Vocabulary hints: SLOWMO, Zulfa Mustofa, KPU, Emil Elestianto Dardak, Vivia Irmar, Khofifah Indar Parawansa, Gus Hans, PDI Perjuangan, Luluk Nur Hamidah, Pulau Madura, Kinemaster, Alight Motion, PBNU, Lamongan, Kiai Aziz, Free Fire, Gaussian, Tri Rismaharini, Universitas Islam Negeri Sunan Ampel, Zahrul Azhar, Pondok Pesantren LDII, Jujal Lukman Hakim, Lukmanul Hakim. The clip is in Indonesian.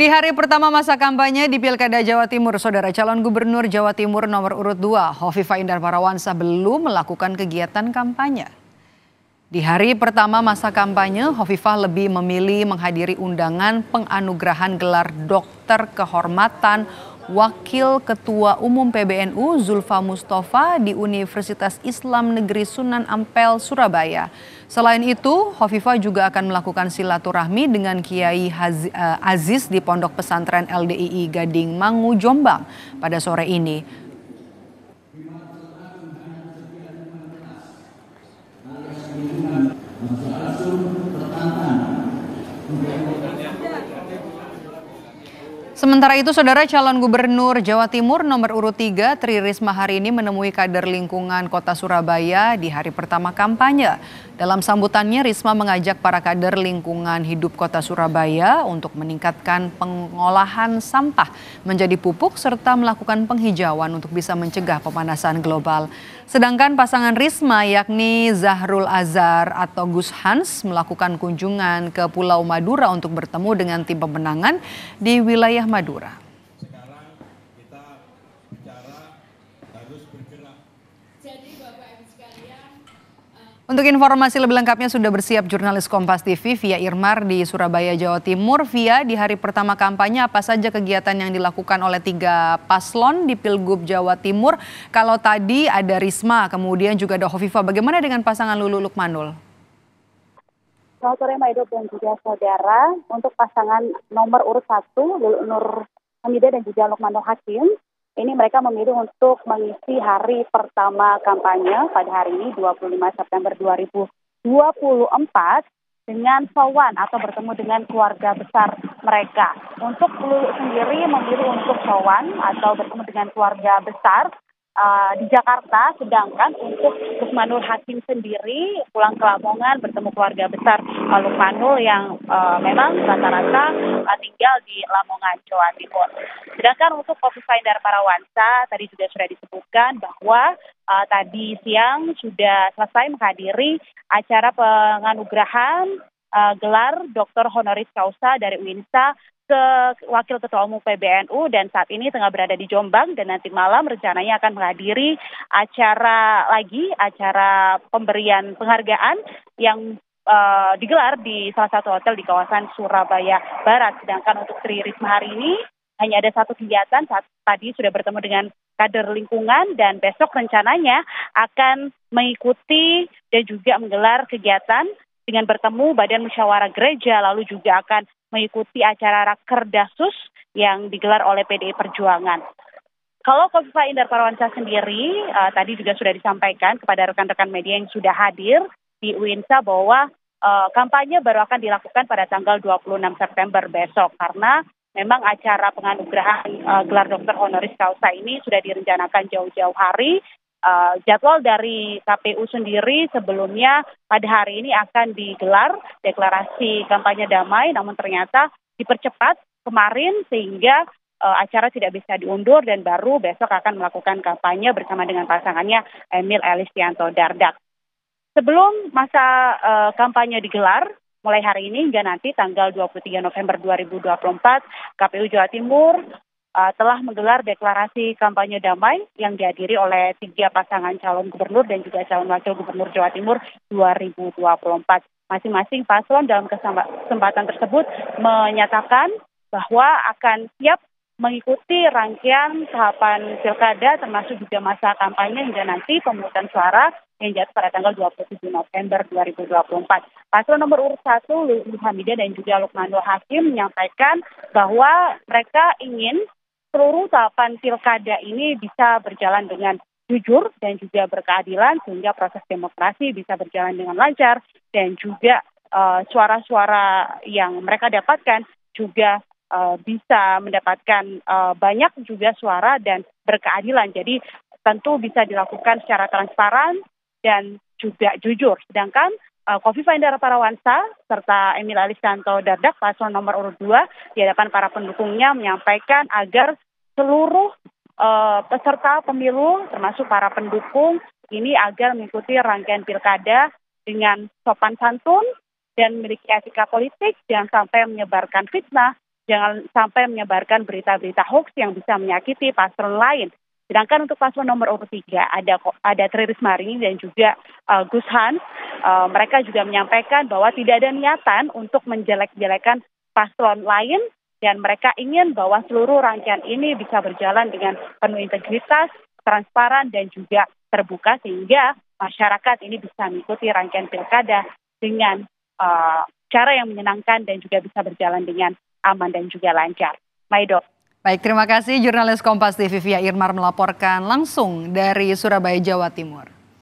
Di hari pertama masa kampanye di Pilkada Jawa Timur, Saudara, calon gubernur Jawa Timur nomor urut 2, Khofifah Indar Parawansa, belum melakukan kegiatan kampanye. Di hari pertama masa kampanye, Khofifah lebih memilih menghadiri undangan penganugerahan gelar Dokter Kehormatan Wakil Ketua Umum PBNU Zulfa Mustofa di Universitas Islam Negeri Sunan Ampel, Surabaya. Selain itu, Khofifah juga akan melakukan silaturahmi dengan Kiai Aziz di Pondok Pesantren LDII Gading Mangu, Jombang pada sore ini. Sementara itu, Saudara, calon gubernur Jawa Timur nomor urut 3 Tri Rismaharini menemui kader lingkungan kota Surabaya di hari pertama kampanye. Dalam sambutannya, Risma mengajak para kader lingkungan hidup kota Surabaya untuk meningkatkan pengolahan sampah menjadi pupuk serta melakukan penghijauan untuk bisa mencegah pemanasan global. Sedangkan pasangan Risma yakni Zahrul Azhar atau Gus Hans melakukan kunjungan ke Pulau Madura untuk bertemu dengan tim pemenangan di wilayah Madura. Sekarang kita bicara harus bergerak. Jadi Bapak Ibu sekalian, untuk informasi lebih lengkapnya sudah bersiap jurnalis Kompas TV Vivia Irmar di Surabaya, Jawa Timur. Via, di hari pertama kampanye apa saja kegiatan yang dilakukan oleh 3 paslon di Pilgub Jawa Timur? Kalau tadi ada Risma, kemudian juga ada Khofifah. Bagaimana dengan pasangan Luluk Manul? Selamat sore Mbak Edo dan juga saudara. Untuk pasangan nomor urut 1 Luluk Nur Hamidah dan Jujal Lukman Hakim, ini mereka memilih untuk mengisi hari pertama kampanye pada hari ini 25 September 2024 dengan sowan atau bertemu dengan keluarga besar mereka. Untuk Luluk sendiri memilih untuk sowan atau bertemu dengan keluarga besar di Jakarta, sedangkan untuk Lukmanul Hakim sendiri pulang ke Lamongan bertemu keluarga besar Lukmanul yang memang rata-rata tinggal di Lamongan, Jawa Timur. Sedangkan untuk Khofifah Indar Parawansa tadi juga sudah disebutkan bahwa tadi siang sudah selesai menghadiri acara penganugerahan gelar Doktor Honoris Causa dari UINSA ke Wakil Ketua Umum PBNU, dan saat ini tengah berada di Jombang dan nanti malam rencananya akan menghadiri acara pemberian penghargaan yang digelar di salah satu hotel di kawasan Surabaya Barat. Sedangkan untuk Tri Risma hari ini hanya ada satu kegiatan, saat tadi sudah bertemu dengan kader lingkungan, dan besok rencananya akan mengikuti dan juga menggelar kegiatan dengan bertemu Badan Musyawarah Gereja, lalu juga akan mengikuti acara Rakerdasus yang digelar oleh PDI Perjuangan. Kalau Khofifah Indar Parawansa sendiri, tadi juga sudah disampaikan kepada rekan-rekan media yang sudah hadir di UINSA bahwa kampanye baru akan dilakukan pada tanggal 26 September besok, karena memang acara penganugerahan gelar Dokter Honoris Causa ini sudah direncanakan jauh-jauh hari. Jadwal dari KPU sendiri sebelumnya pada hari ini akan digelar deklarasi kampanye damai, namun ternyata dipercepat kemarin sehingga acara tidak bisa diundur dan baru besok akan melakukan kampanye bersama dengan pasangannya Emil Elestianto Dardak. Sebelum masa kampanye digelar, mulai hari ini hingga nanti tanggal 23 November 2024, KPU Jawa Timur telah menggelar deklarasi kampanye damai yang dihadiri oleh 3 pasangan calon gubernur dan juga calon wakil gubernur Jawa Timur 2024. Masing-masing paslon dalam kesempatan tersebut menyatakan bahwa akan siap mengikuti rangkaian tahapan pilkada termasuk juga masa kampanye hingga nanti pemungutan suara yang jatuh pada tanggal 27 November 2024. Paslon nomor urut 1 Luluk Nur Hamidah dan juga Lukmanul Hakim menyampaikan bahwa mereka ingin seluruh tahapan pilkada ini bisa berjalan dengan jujur dan juga berkeadilan sehingga proses demokrasi bisa berjalan dengan lancar dan juga suara-suara yang mereka dapatkan juga bisa mendapatkan banyak juga suara dan berkeadilan. Jadi tentu bisa dilakukan secara transparan dan juga jujur. Sedangkan Khofifah Indar Parawansa serta Emil Elestianto Dardak, paslon nomor urut 2, di hadapan para pendukungnya menyampaikan agar seluruh peserta pemilu termasuk para pendukung ini agar mengikuti rangkaian pilkada dengan sopan santun dan memiliki etika politik, jangan sampai menyebarkan fitnah, Jangan sampai menyebarkan berita-berita hoax yang bisa menyakiti paslon lain. Sedangkan untuk paslon nomor urut 3 ada Tri Rismaharini dan juga Gus Hans. Mereka juga menyampaikan bahwa tidak ada niatan untuk menjelek-jelekan paslon lain. Dan mereka ingin bahwa seluruh rangkaian ini bisa berjalan dengan penuh integritas, transparan, dan juga terbuka sehingga masyarakat ini bisa mengikuti rangkaian pilkada dengan cara yang menyenangkan dan juga bisa berjalan dengan aman dan juga lancar. Maido. Baik, terima kasih jurnalis Kompas TV Vivia Irmar melaporkan langsung dari Surabaya, Jawa Timur.